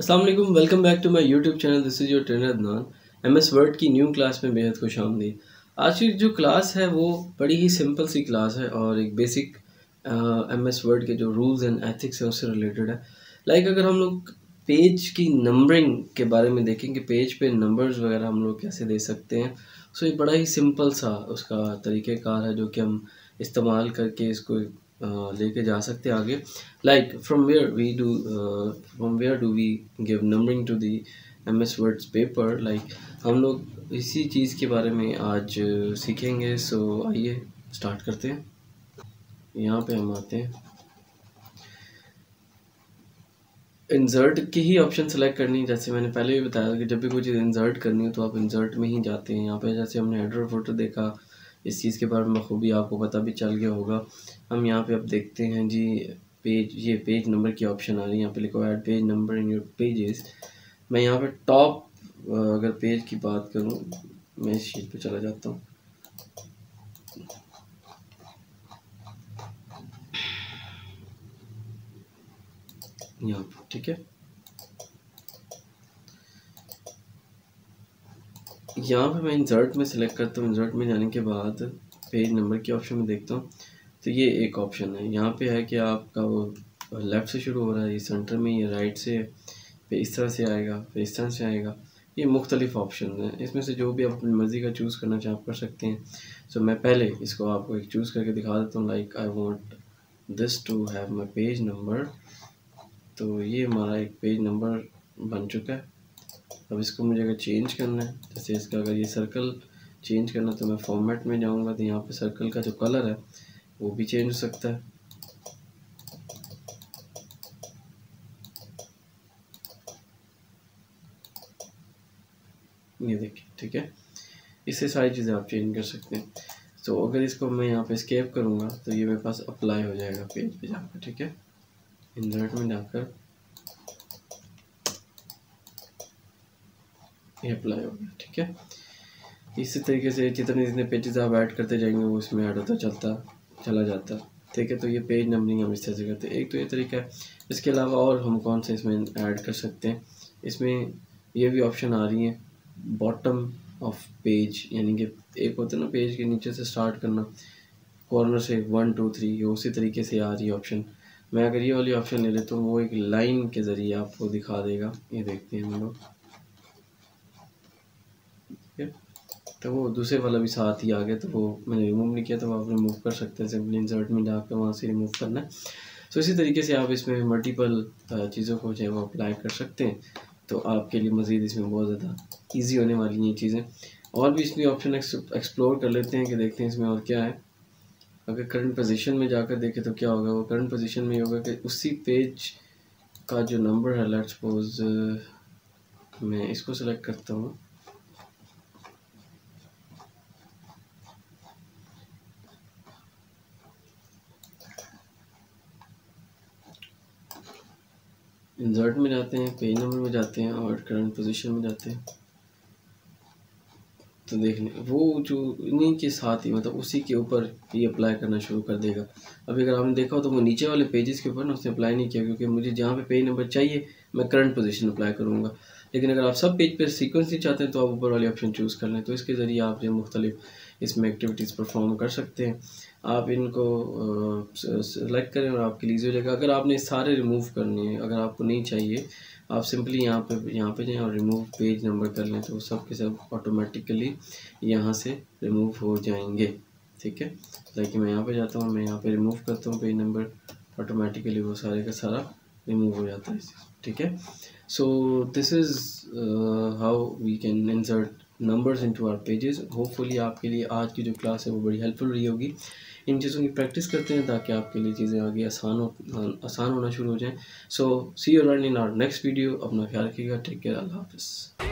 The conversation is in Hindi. अस्सलाम वालेकुम, welcome back to my YouTube channel. This is your trainer Adnan. MS Word की न्यू क्लास में बेहद खुशामदीद। आज की जो क्लास है वो बड़ी ही सिंपल सी क्लास है और एक बेसिक एमएस वर्ड के जो रूल्स एंड एथिक्स हैं उससे रिलेटेड है। अगर हम लोग पेज की नंबरिंग के बारे में देखें कि पेज पे नंबर्स वगैरह हम लोग कैसे दे सकते हैं, सो ये बड़ा ही सिंपल सा उसका तरीक़ेकार है जो कि हम इस्तेमाल करके इसको लेके जा सकते हैं आगे। From where do we give numbering to the M S words paper. हम लोग इसी चीज़ के बारे में आज सीखेंगे। सो आइए स्टार्ट करते हैं। यहाँ पे हम आते हैं, इंसर्ट की ही ऑप्शन सेलेक्ट करनी है। जैसे मैंने पहले भी बताया कि जब भी कोई चीज़ इंसर्ट करनी हो तो आप इंसर्ट में ही जाते हैं। यहाँ पे जैसे हमने हेडर फोटो देखा, इस चीज़ के बारे में बखूबी आपको पता भी चल गया होगा। हम यहाँ पे अब देखते हैं जी पेज, ये पेज नंबर की ऑप्शन आ रही है। यहाँ पे लिखो add page number in your pages. मैं यहाँ पे टॉप अगर पेज की बात करूँ, मैं इस शीट पे चला जाता हूँ। यहाँ पे ठीक है, यहाँ पे मैं इंसर्ट में सेलेक्ट करता हूँ। इंसर्ट में जाने के बाद पेज नंबर के ऑप्शन में देखता हूँ तो ये एक ऑप्शन है। यहाँ पे है कि आपका वो लेफ़्ट से शुरू हो रहा है, ये सेंटर में, ये राइट से, फिर इस तरह से आएगा, फिर इस तरह से आएगा। ये मुख्तलिफ ऑप्शन हैं, इसमें से जो भी आप अपनी मर्ज़ी का चूज़ करना चाहे आप कर सकते हैं। सो मैं पहले इसको आपको एक चूज़ करके दिखा देता हूँ। I want this to have my page number. तो ये हमारा एक पेज नंबर बन चुका है। अब इसको मुझे अगर चेंज करना है, जैसे इसका अगर ये सर्कल चेंज करना है तो मैं फॉर्मेट में जाऊंगा। तो यहाँ पे सर्कल का जो कलर है वो भी चेंज हो सकता है। ये देखिए, ठीक है, इससे सारी चीज़ें आप चेंज कर सकते हैं। तो अगर इसको मैं यहाँ पे एस्केप करूँगा तो ये मेरे पास अप्लाई हो जाएगा पेज पे जाकर। ठीक है, इंसर्ट में जाकर ये अप्लाई हो गया। ठीक है, इसी तरीके से जितने पेजेस आप ऐड करते जाएंगे वो इसमें ऐड होता चला जाता। ठीक है, तो ये पेज नंबरिंग हम इस तरह से करते हैं। एक तो ये तरीका है, इसके अलावा और हम कौन से इसमें ऐड कर सकते हैं। इसमें ये भी ऑप्शन आ रही है बॉटम ऑफ पेज, यानी कि एक होता है ना पेज के नीचे से स्टार्ट करना, कॉर्नर से 1 2 3, ये उसी तरीके से आ रही है ऑप्शन। मैं अगर ये वाली ऑप्शन ले लेता हूँ वो एक लाइन के ज़रिए आपको दिखा देगा। ये देखते हैं हम लोग, तो वो दूसरे वाला भी साथ ही आ गया। तो वो मैंने रिमूव नहीं किया, तो आप रिमूव कर सकते हैं। सिंपली इंसर्ट में जाकर वहाँ से रिमूव करना है। सो इसी तरीके से आप इसमें मल्टीपल चीज़ों को जो है वो अप्लाई कर सकते हैं। तो आपके लिए मज़ीद इसमें बहुत ज़्यादा इजी होने वाली हैं ये चीज़ें। और भी इसमें ऑप्शन एक्सप्लोर कर लेते हैं कि देखते हैं इसमें और क्या है। अगर करंट पोजीशन में जाकर देखें तो क्या होगा, वो करंट पोजीशन में होगा कि उसी पेज का जो नंबर है, लेट्स सपोज मैं इसको सेलेक्ट करता हूँ, इंसर्ट में जाते हैं, पेज नंबर में जाते हैं और करंट पोजीशन में जाते हैं। तो देख लें वो जो इन्हीं के साथ ही, मतलब उसी के ऊपर ये अप्लाई करना शुरू कर देगा। अभी अगर आपने देखा हो तो वो नीचे वाले पेजेस के ऊपर ना उसने अप्लाई नहीं किया, क्योंकि मुझे जहाँ पे पेज नंबर चाहिए मैं करंट पोजीशन अप्लाई करूँगा। लेकिन अगर आप सब पेज पर सीक्वेंस ही चाहते हैं तो आप ऊपर वाले ऑप्शन चूज़ कर लें। तो इसके ज़रिए आप जो मुख्तलिफ इसमें एक्टिविटीज़ परफॉर्म कर सकते हैं। आप इनको सेलेक्ट करें और आपके लिए ईजी हो जाएगा। अगर आपने सारे रिमूव करने हैं, अगर आपको नहीं चाहिए, आप सिंपली यहाँ पे जाएँ और रिमूव पेज नंबर कर लें तो सब के सब ऑटोमेटिकली यहाँ से रिमूव हो जाएंगे। ठीक है, लेकिन मैं यहाँ पे जाता हूँ, मैं यहाँ पे रिमूव करता हूँ पेज नंबर, ऑटोमेटिकली वो सारे का सारा रिमूव हो जाता है। ठीक है, so this is how we can insert numbers into our pages. Hopefully आपके लिए आज की जो क्लास है वो बड़ी हेल्पफुल रही होगी। इन चीज़ों की प्रैक्टिस करते हैं ताकि आपके लिए चीज़ें आगे आसान होना शुरू हो जाएं। So see you all in our next video. अपना ख्याल रखिएगा, टेक केयर, अल्लाह हाफिज़।